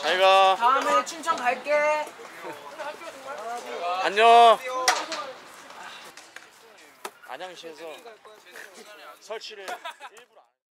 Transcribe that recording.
잘 가. 다음에 춘천 갈게. 안녕. 안양시에서 설치를 일부러 안